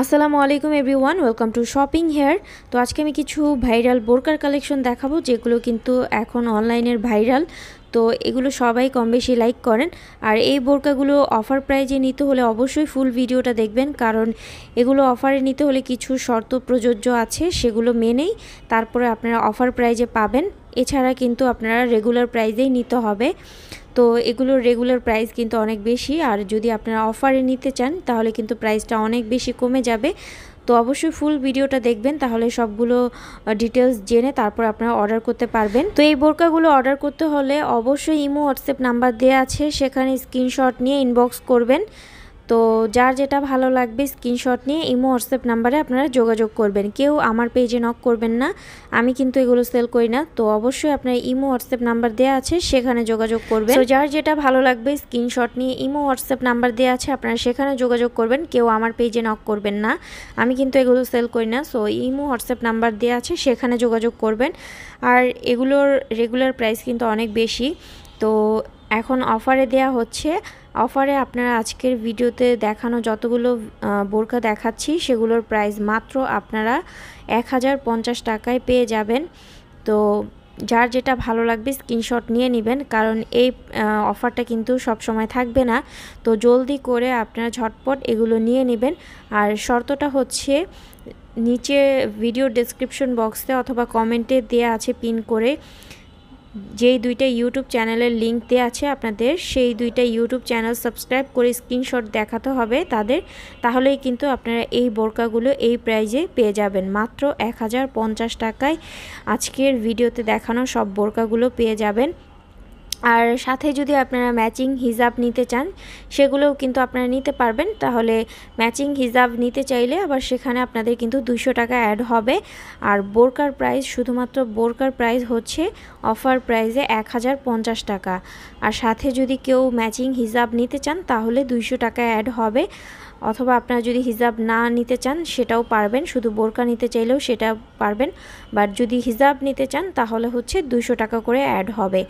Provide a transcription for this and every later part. আসসালামু আলাইকুম everyone welcome to shopping here. तो आज के मैं किछु भाइरल बोरकार कलेक्शन देखाबो जेगुलो किन्तु एखन अनलाइनेर भाइरल। तो एगुलो सबाई कम बेशी लाइक करें और ये बोरकागुलो अफार प्राइजे नीते होले अवश्य फुल भिडियोटा देखबेन, कारण एगुलो अफारे नीते होले किछु शर्त प्रयोज्य आछे, सेगुलो मेनेई तारपरे आपनारा अफार प्राइजे पाबेन। एछाड़ा किन्तु आपनारा रेगुलार प्राइजेई नीते होबे। तो एगुलोर रेगुलार प्राइस किन्तु अनेक बेशी और यदि आपनारा अफारे नीते चान ताहले किन्तु प्राइसटा अनेक बेशी कमे जाबे। तो अवश्य फुल भिडियोटा देखें ताहले सबगुलो डिटेल्स जेने तारपर आपनारा अर्डर करते पारबेन। तो ये बोरकागुलो अर्डर करते होले अवश्य इमो व्हाट्सएप नम्बर देया आछे, सेखाने स्क्रीनशट निये इनबक्स करबेन। तो जार जेटा भालो लागबे स्क्रीनशट निये इमो व्हाट्सएप नम्बरे आपनारा जोगाजोग करबेन। केउ आमार पेजे नक करबेन ना, आमी किन्तु एगुलो सेल करी ना। तो अवश्य आपनारा इमो व्हाट्सएप नम्बर देया आछे, सेखाने जोगाजोग करबेन। तो जार जेटा भालो लागबे स्क्रीनशट निये इमो व्हाट्सएप नम्बर देया आछे, आपनारा सेखाने जोगाजोग करबेन। केउ आमार पेजे नक करबेन ना, आमी किन्तु एगुलो सेल करी ना। सो इमो व्हाट्सएप नम्बर देया आछे, सेखाने जोगाजोग करबेन। आर एगुलोर रेगुलार प्राइस किन्तु अनेक बेशी। तो एखन अफारे देया होच्छे। अफारे आपनारा आजकेर भिडियोते देखानो जतगुलो बोरका देखाच्छि सेगुलोर प्राइस मात्र आपनारा 1050 टाकाय पेये जाबेन। तो जार जेटा भालो लागबे स्क्रीनशट निये नेबेन, कारण एई अफारटा किन्तु सब समय थाकबे ना। तो जल्दी करे आपनारा झटपट एगुलो निये नेबेन। आर शर्तटा होच्छे नीचे भिडियो डेस्क्रिप्शन बक्से अथवा कमेंटे देया आछे पिन करे जेई दुईटा यूट्यूब चैनलेर लिंक देया आछे, आपनादेर सेई दुईटा यूट्यूब चैनल सबस्क्राइब करे स्क्रीनशट देखाते हबे तादेर, ताहलेई किन्तु आपनारा एई बोरकागुलो एई प्राइजे पेये जाबेन। मात्र 1050 टाकाय आजकेर भिडियोते देखानो सब बोरकागुलो पेये जाबेन। और साथे यदि आपनारा मैचिंग हिजाब नीते चान सेगुलोओ किन्तु आपनारा नीते पारबेन। ताहले मैचिंग हिजाब नीते चाइले आबार सेखाने आपनादेर किन्तु 200 टाका एड होबे। और बोरकार प्राइस शुधुमात्र बोरकार प्राइस होच्छे अफार प्राइजे 1050 टाका। और साथे यदि केउ मैचिंग हिजाब नीते चान ताहले 200 टाका एड होबे, अथवा आपनारा यदि हिजाब ना निते चान सेटाओ पारबेन, शुधु बोरका निते चाइलेओ सेटा पारबेन। बाट यदि हिजाब निते चान ताहले होच्छे 200 टाका करे एड होबे।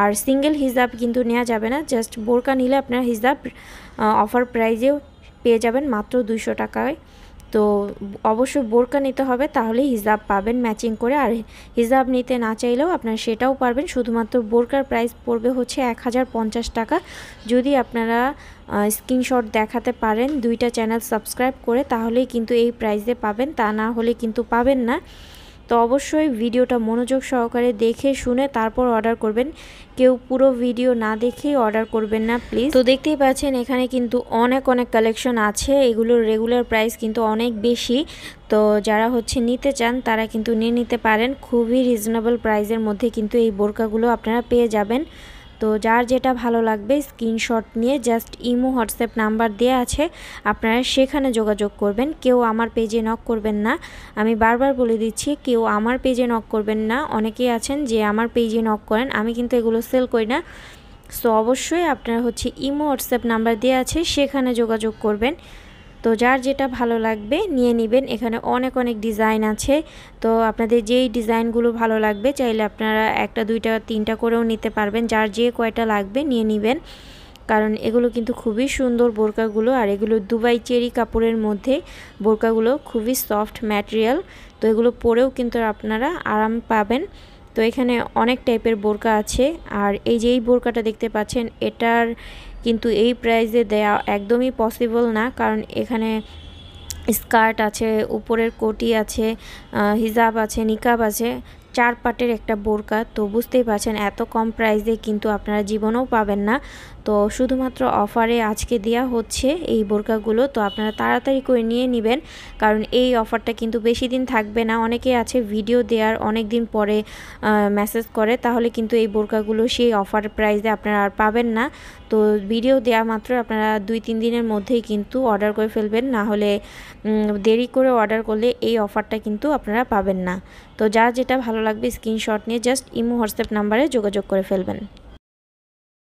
और सिंगल हिजाब किन्तु नेওয়া যাবে না, जस्ट बोरका निले आपनारा हिजाब अफार प्राइजेও পেয়ে যাবেন মাত্র 200 টাকায়। तो अवश्य बोरका निते होबे ताहले हिजाब पाबेन मैचिंग करे। और हिजाब निते ना चाइलेও आपनारा सेटाओ पारबेन, शुधुमात्र बोरकार प्राइस पड़बे होच्छे 1050 टाका। यदि आपनारा स्क्रीनशट देखाते पारेन दुईटा चैनल सबस्क्राइब करे ताहलेই किन्तु এই প্রাইসে পাবেন, তা না হলে কিন্তু পাবেন না। तो अवश्य भिडियोटा मनोयोग सहकारे देखे शुने तारपर अर्डर करबेन, केउ पुरो भिडियो ना देखे अर्डर करबेन ना प्लिज। तो देखतेई पाच्छेन एखाने किन्तु अनेक अनेक कलेक्शन आछे, एगुलोर रेगुलार प्राइस किन्तु अनेक बेशी। तो जारा होच्छे निते चान तारा किन्तु निये निते पारेन, खुबई रिजनेबल प्राइसेर मध्ये किन्तु एई बोरकागुलो आपनारा पेये जाबेन। तो जार जेटा भालो लागबे स्क्रीनशट निये जस्ट इमो व्हाट्सएप नम्बर देया आछे, आपनारा सेखाने जोगाजोग करबेन। केउ आमार पेजे नक करबेन ना, आमी बारबार बोले दिच्छी केउ आमार पेजे नक करबेन ना। अनेकेई आछेन जे आमार पेजे नक करेन, आमी किन्तु एगुलो सेल करी ना। सो अवश्यई आपनारा होच्छे इमो व्हाट्सएप नम्बर देया आछे, सेखाने जोगाजोग करबेन। तो जार जेटा भालो लागबे निये नेबेन। एखाने अनेक अनेक डिजाइन आछे, तो आपनादेर जेई डिजाइनगुलो भालो लागबे चाइले आपनारा एकटा दुईटा तीनटा करेओ निते पारबेन। जार जे कयटा लागबे निये नेबेन, कारण एगुलो किन्तु खुबई सुंदर बोरकागुलो। और एगुलो दुबई चेरी कापड़ेर मध्ये बोरकागुलो खुबई सफ्ट मटेरियल, तो एगुलो परेओ किन्तु आपनारा आराम पाबेन। तो एखाने अनेक टाइपेर बोरका आछे। और एई जे एई बोरकाटा देखते पाच्छेन एटार किन्तु एई प्राइजे देया एकदम ही पसिबल ना, कारण एखाने स्कार्ट आछे, ऊपरेर कोटी आछे, हिजाब आछे, निकाब आछे, चार पार्टेर एक बोरका। तो बुझतेई पारछेन एत कम प्राइजे किन्तु आपनारा जीवनेओ पाबेन ना। तो शुधुमात्र अफारे आजके देया होच्छे एई बोरकागुलो। तो आपनारा ताड़ाताड़ी करे निये नेबेन, कारण एई अफारटा किन्तु बेशी दिन थाकबे ना। अनेकेई आछे भिडियो देयार अनेक दिन परे मेसेज करे, ताहले किन्तु एई बोरकागुलो सेई अफार प्राइजे आपनारा आर पाबेन ना। तो भिडियो देया मात्र आपनारा 2-3 दिनेर मध्येई किन्तु अर्डर करे फेलबेन, ना होले देरी करे अर्डर करले एई अफारटा किन्तु आपनारा पाबेन ना। तो जार जेटा भालो लागबे स्क्रीनशट निये जस्ट इमो व्हाट्सएप नम्बरे जोगाजोग करे फेलबेन।